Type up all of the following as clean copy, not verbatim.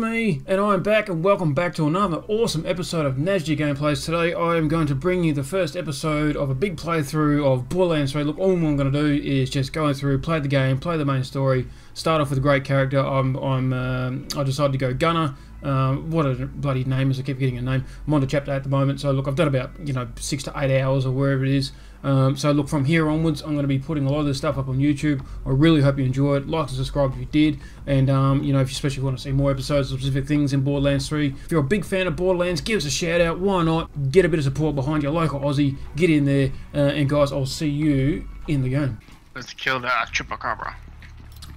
It's me, and I'm back, and welcome back to another awesome episode of NASG Gameplays. Today I am going to bring you the first episode of a big playthrough of Borderlands 3. Look, all I'm going to do is just go through, play the game, play the main story, start off with a great character. I decided to go Gunner. What a bloody name is, I keep getting a name. I'm on to chapter 8 at the moment, so look, I've done about, 6 to 8 hours or wherever it is. So look, from here onwards, I'm going to be putting a lot of this stuff up on YouTube. I really hope you enjoyed. Like and subscribe if you did, and if you especially want to see more episodes of specific things in Borderlands 3. If you're a big fan of Borderlands, give us a shout out. Why not? Get a bit of support behind your local Aussie. Get in there, and guys, I'll see you in the game. Let's kill the Chupacabra.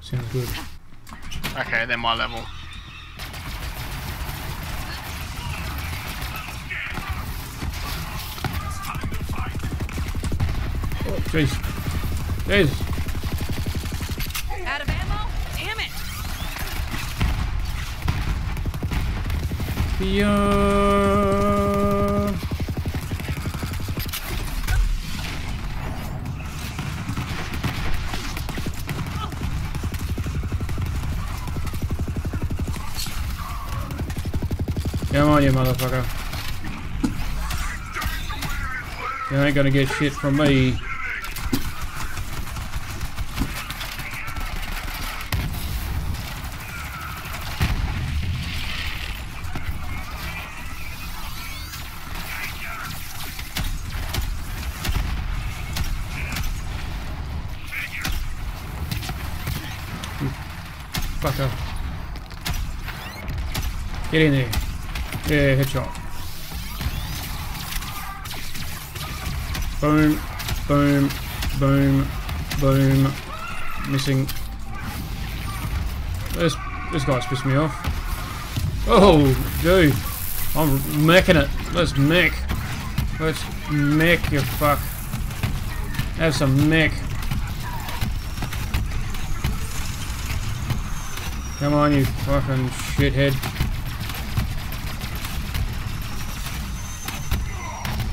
Sounds good. Okay, they're my level. Jeez. Jeez. Out of ammo? Damn it. Come on, you motherfucker. You ain't gonna get shit from me. Fucker. Get in there. Yeah, headshot. Boom, boom, boom, boom. Missing. This guy's pissed me off. Oh, dude. I'm mecking it. Let's mech. Let's mech, you fuck. Have some mech. Come on, you fucking shithead.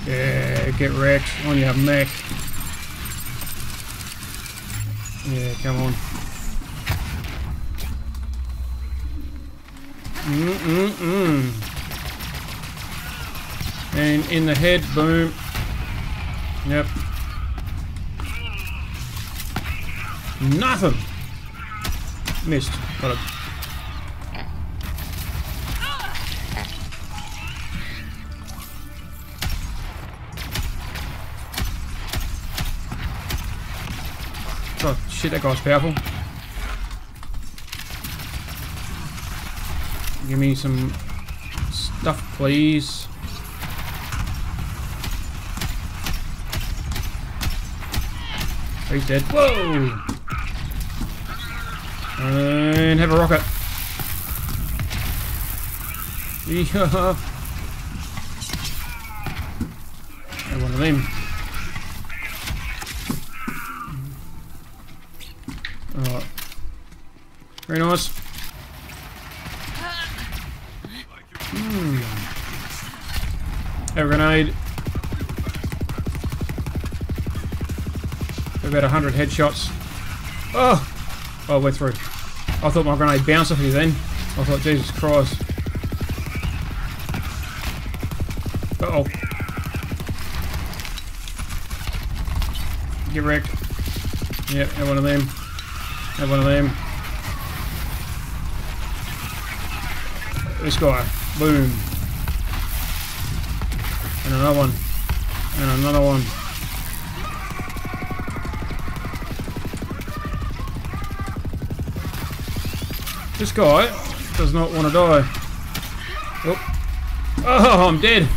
Yeah, get wrecked on your mech. Yeah, come on. And in the head, boom. Yep. Nothing. Missed. Got it. Oh shit, that guy's powerful. Give me some stuff, please. He's dead. Whoa! And have a rocket. Yeah. And one of them. Alright. Very nice. Have a grenade. About 100 headshots. Oh! Oh, we're through. I thought my grenade bounced off you then. I thought, Jesus Christ. Uh-oh. Get wrecked. Yep, have one of them. Have one of them. This guy. Boom. And another one. And another one. This guy does not want to die. Oh, oh, I'm dead.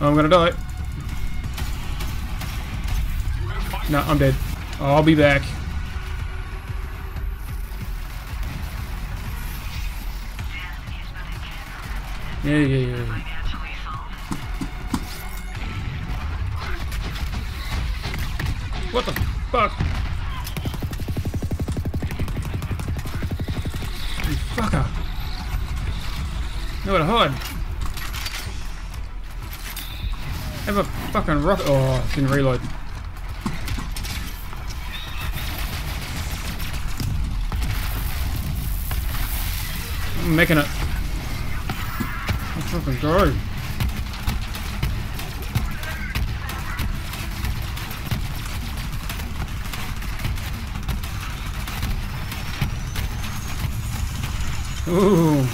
I'm gonna die. No, I'm dead. I'll be back. Yeah. What the fuck? You fucker. Nowhere to hide. Have a fucking rocket. Oh, I can reload. I'm making it. Let's fucking go. Ooh.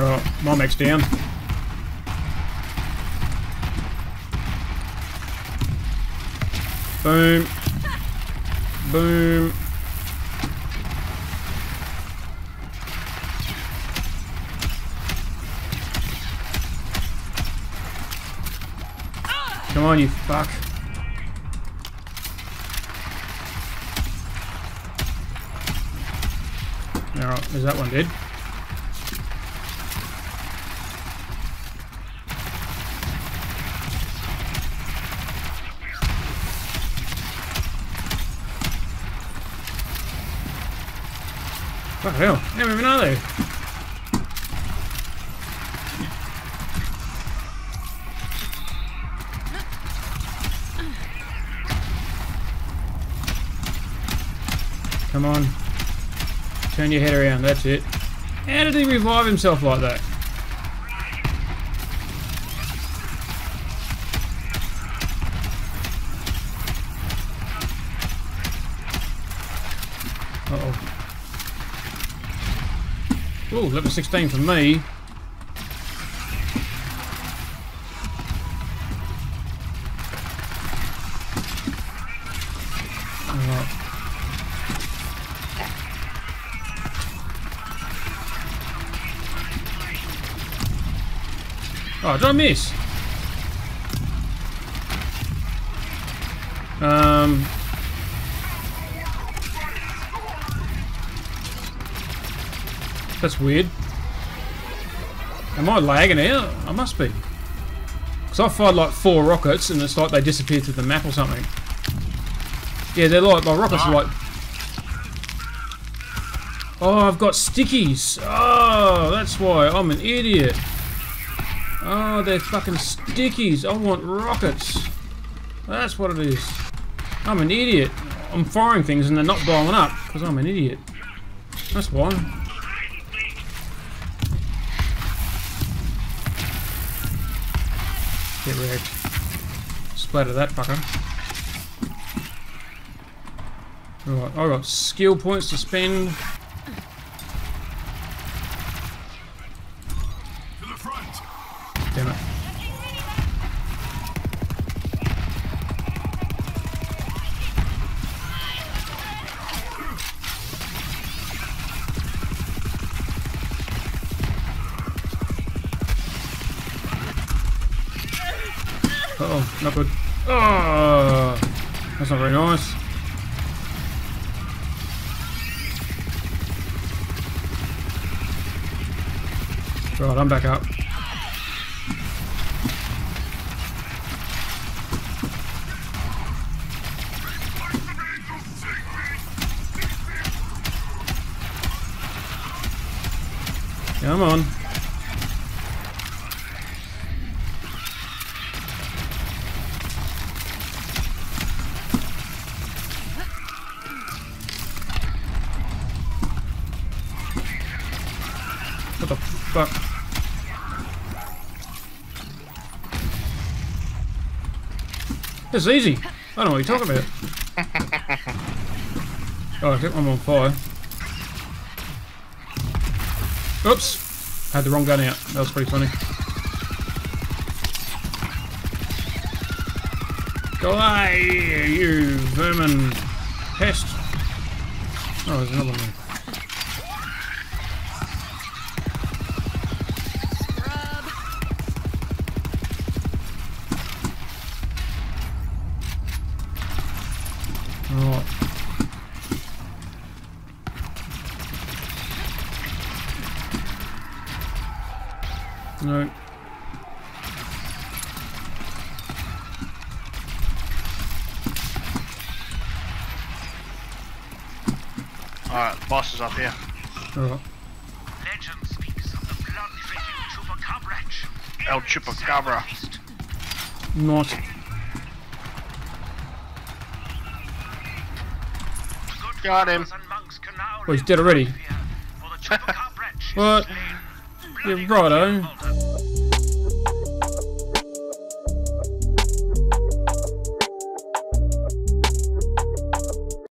Oh, Momek's down. Boom. Boom. Come on, you fuck. Alright, there's that one dead. Fuck hell, I don't even know they. Come on. Turn your head around, that's it. How did he revive himself like that? Ooh, level 16 for me. Alright. Oh, did I miss? That's weird. Am I lagging out? I must be. Because I fired like 4 rockets and it's like they disappeared through the map or something. Yeah, they're like, my rockets are like... Oh, I've got stickies. Oh, that's why. I'm an idiot. Oh, they're fucking stickies. I want rockets. That's what it is. I'm an idiot. I'm firing things and they're not blowing up because I'm an idiot. That's why. Get wrecked. Splatter that fucker. Alright, I got skill points to spend. To the front. Damn it. Uh-oh, not good. Oh, that's not very nice. Right, I'm back up. Come on. What the fuck? It's easy. I don't know what you're talking about. Oh, I think I'm on fire. Oops. Had the wrong gun out. That was pretty funny. Go away, you vermin pest. Oh, there's another one there. Right. No. Alright, boss is up here. Alright. Legends. El Chupacabra. Not. Got him. Well, he's dead already. What? Yeah, righto.